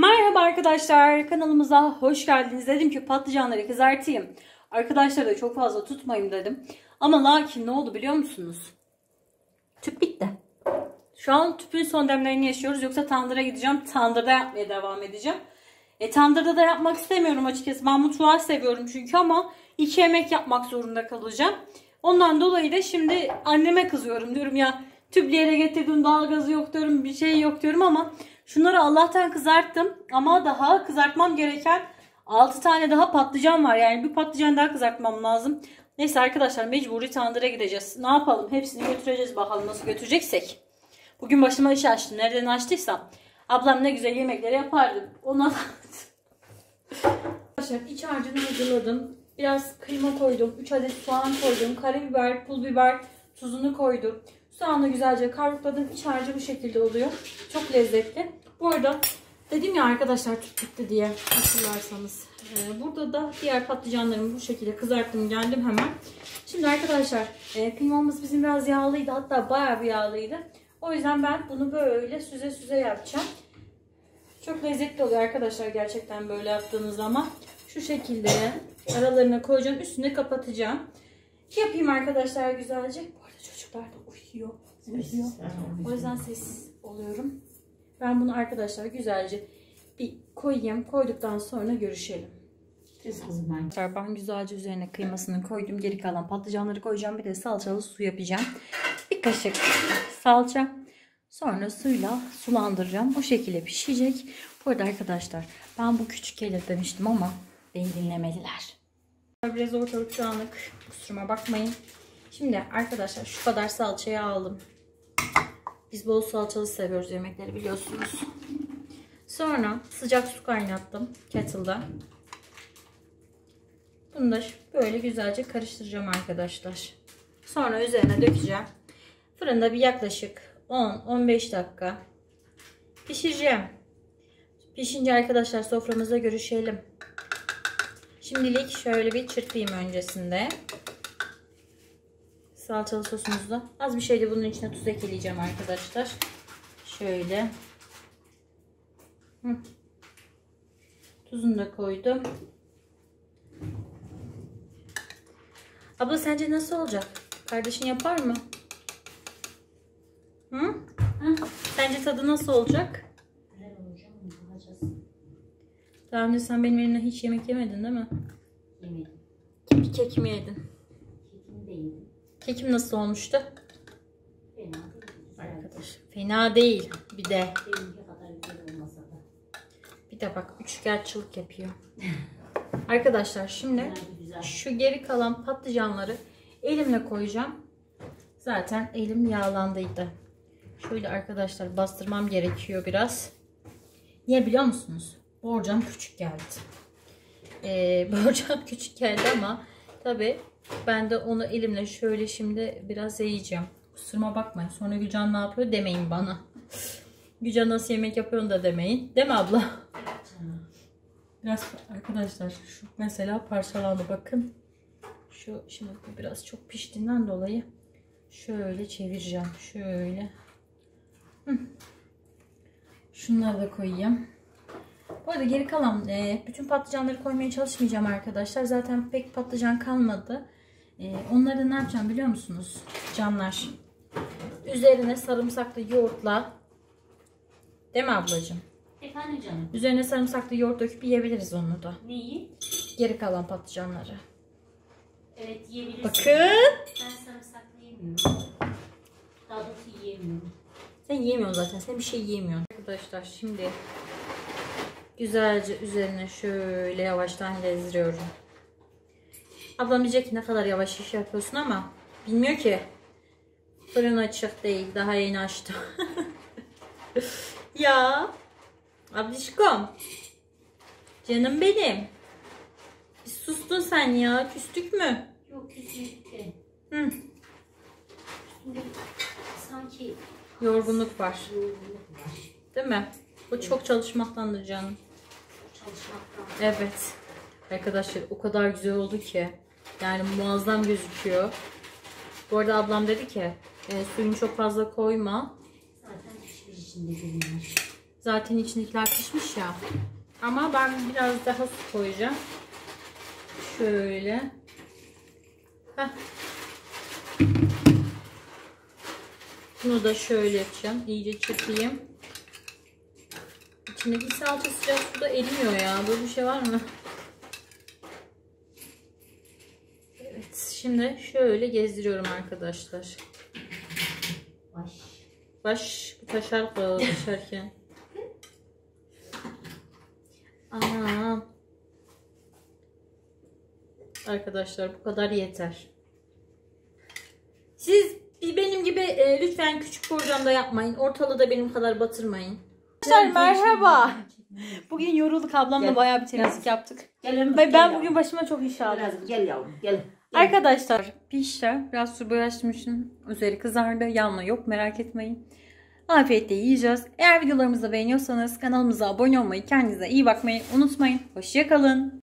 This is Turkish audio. Merhaba arkadaşlar, kanalımıza hoş geldiniz. Dedim ki patlıcanları kızartayım. Arkadaşlar da çok fazla tutmayayım dedim. Ama lakin ne oldu biliyor musunuz? Tüp bitti. Şu an tüpün son demlerini yaşıyoruz. Yoksa tandıra gideceğim. Tandırda yapmaya devam edeceğim. Tandırda da yapmak istemiyorum açıkçası. Ben mutfağı seviyorum çünkü ama iki yemek yapmak zorunda kalacağım. Ondan dolayı da şimdi anneme kızıyorum. Diyorum ya tüplü yere getirdim, doğalgazı yok diyorum, bir şey yok diyorum ama şunları Allah'tan kızarttım. Ama daha kızartmam gereken 6 tane daha patlıcan var. Yani bir patlıcan daha kızartmam lazım. Neyse arkadaşlar, mecburi tandıra gideceğiz. Ne yapalım, hepsini götüreceğiz bakalım nasıl götüreceksek. Bugün başıma iş açtım. Nereden açtıysam. Ablam ne güzel yemekleri yapardı. Ona arkadaşlar iç harcını hazırladım. Biraz kıyma koydum. 3 adet soğan koydum. Karabiber, pul biber, tuzunu koydum. Soğanla güzelce kavrukladım. İç harcı bu şekilde oluyor. Çok lezzetli. Bu arada dedim ya arkadaşlar tüp bitti diye, hatırlarsanız. Burada da diğer patlıcanlarımı bu şekilde kızarttım. Geldim hemen. Şimdi arkadaşlar kıymamız bizim biraz yağlıydı. Hatta bayağı bir yağlıydı. O yüzden ben bunu böyle süze süze yapacağım. Çok lezzetli oluyor arkadaşlar gerçekten böyle yaptığınız zaman. Şu şekilde aralarına koyacağım. Üstüne kapatacağım. Yapayım arkadaşlar güzelce. Bu arada çocuklar da uyuyor. O yüzden sessiz oluyorum. Ben bunu arkadaşlar güzelce bir koyayım. Koyduktan sonra görüşelim. Ben güzelce üzerine kıymasını koydum. Geri kalan patlıcanları koyacağım. Bir de salçalı su yapacağım. Bir kaşık salça. Sonra suyla sulandıracağım. O şekilde pişecek. Bu arada arkadaşlar ben bu küçük gelir demiştim ama beni dinlemediler. Biraz ortalık şu anlık. Kusuruma bakmayın. Şimdi arkadaşlar şu kadar salçayı aldım. Biz bol salçalı seviyoruz yemekleri biliyorsunuz. Sonra sıcak su kaynattım kettle'da. Bunu da böyle güzelce karıştıracağım arkadaşlar. Sonra üzerine dökeceğim. Fırında bir yaklaşık 10-15 dakika pişireceğim. Pişince arkadaşlar soframızda görüşelim. Şimdilik şöyle bir çırpayım öncesinde. Salçalı sosumuzda az bir şey de bunun içine tuz ekleyeceğim arkadaşlar. Şöyle. Tuzunu da koydum. Abla sence nasıl olacak? Kardeşin yapar mı? Sence tadı nasıl olacak? Güzel olacak mı? Bakacağız. Daha önce sen benim elimden hiç yemek yemedin değil mi? Yemedim. Bir kek mi yedin? Kekimi de yedim. Kekim nasıl olmuştu? Fena değil. Arkadaş, fena değil. Bir de. Benimki kadar güzel olmasa da. Bir de bak üçkağıtçılık yapıyor. Arkadaşlar şimdi şu geri kalan patlıcanları elimle koyacağım. Zaten elim yağlandıydı. Şöyle arkadaşlar bastırmam gerekiyor biraz. Niye biliyor musunuz? Borcam küçük geldi. Borcam küçük geldi ama tabii ben de onu elimle şöyle şimdi biraz yiyeceğim. Kusuruma bakmayın. Sonra Gülcan ne yapıyor demeyin bana. Gülcan nasıl yemek yapıyorsun da demeyin. Değil mi abla? Biraz arkadaşlar şu mesela parçalandı bakın. Şu şimdi bu biraz çok piştiğinden dolayı şöyle çevireceğim. Şöyle. Şunları da koyayım. Bu arada geri kalan bütün patlıcanları koymaya çalışmayacağım arkadaşlar. Zaten pek patlıcan kalmadı. Onları da ne yapacağım biliyor musunuz? Canlar. Üzerine sarımsaklı yoğurtla. Değil mi ablacığım? Efendim canım? Üzerine sarımsaklı yoğurt döküp yiyebiliriz onu da. Neyi? Geri kalan patlıcanları. Evet yiyebiliriz. Bakın. Ben sarımsaklı yemiyorum. Daha doğrusu yiyemiyorum. Sen yiyemiyorsun zaten. Sen bir şey yiyemiyorsun. Arkadaşlar şimdi güzelce üzerine şöyle yavaştan gezdiriyorum. Ablam diyecek ki ne kadar yavaş iş yapıyorsun ama bilmiyor ki. Fırın açık değil. Daha yeni açtım. Ya. Ablişkom. Canım benim. Bir sustun sen ya. Küstük mü? Yok küstük de. Hı. Sanki yorgunluk var. Değil mi? Bu çok çalışmaktandır canım. Çalışmaktan. Evet. Arkadaşlar o kadar güzel oldu ki. Yani muazzam gözüküyor. Bu arada ablam dedi ki suyunu çok fazla koyma. Zaten hiçbir içinde görünmüyor. Zaten içindekiler pişmiş ya. Ama ben biraz daha su koyacağım. Şöyle. Heh. Bunu da şöyle yapacağım. İyice çırpayım. İçindeki salça sıcak suda erimiyor ya. Böyle bir şey var mı? Evet. Şimdi şöyle gezdiriyorum arkadaşlar. Baş taşar buralara düşerken. Ana. Arkadaşlar bu kadar yeter. Siz benim gibi lütfen küçük borcamda yapmayın. Ortalığı da benim kadar batırmayın. Arkadaşlar merhaba. Bugün yorulduk ablamla, gel, bayağı bir temizlik yaptık. Gel, ben gel bugün yavrum. Başıma çok iş aldım. Gel yavrum gel. Arkadaşlar pişti. Biraz su bulaşmışım. Üzeri kızardı. Yanma yok, merak etmeyin. Afiyetle yiyeceğiz. Eğer videolarımızı beğeniyorsanız kanalımıza abone olmayı, kendinize iyi bakmayı unutmayın. Hoşça kalın.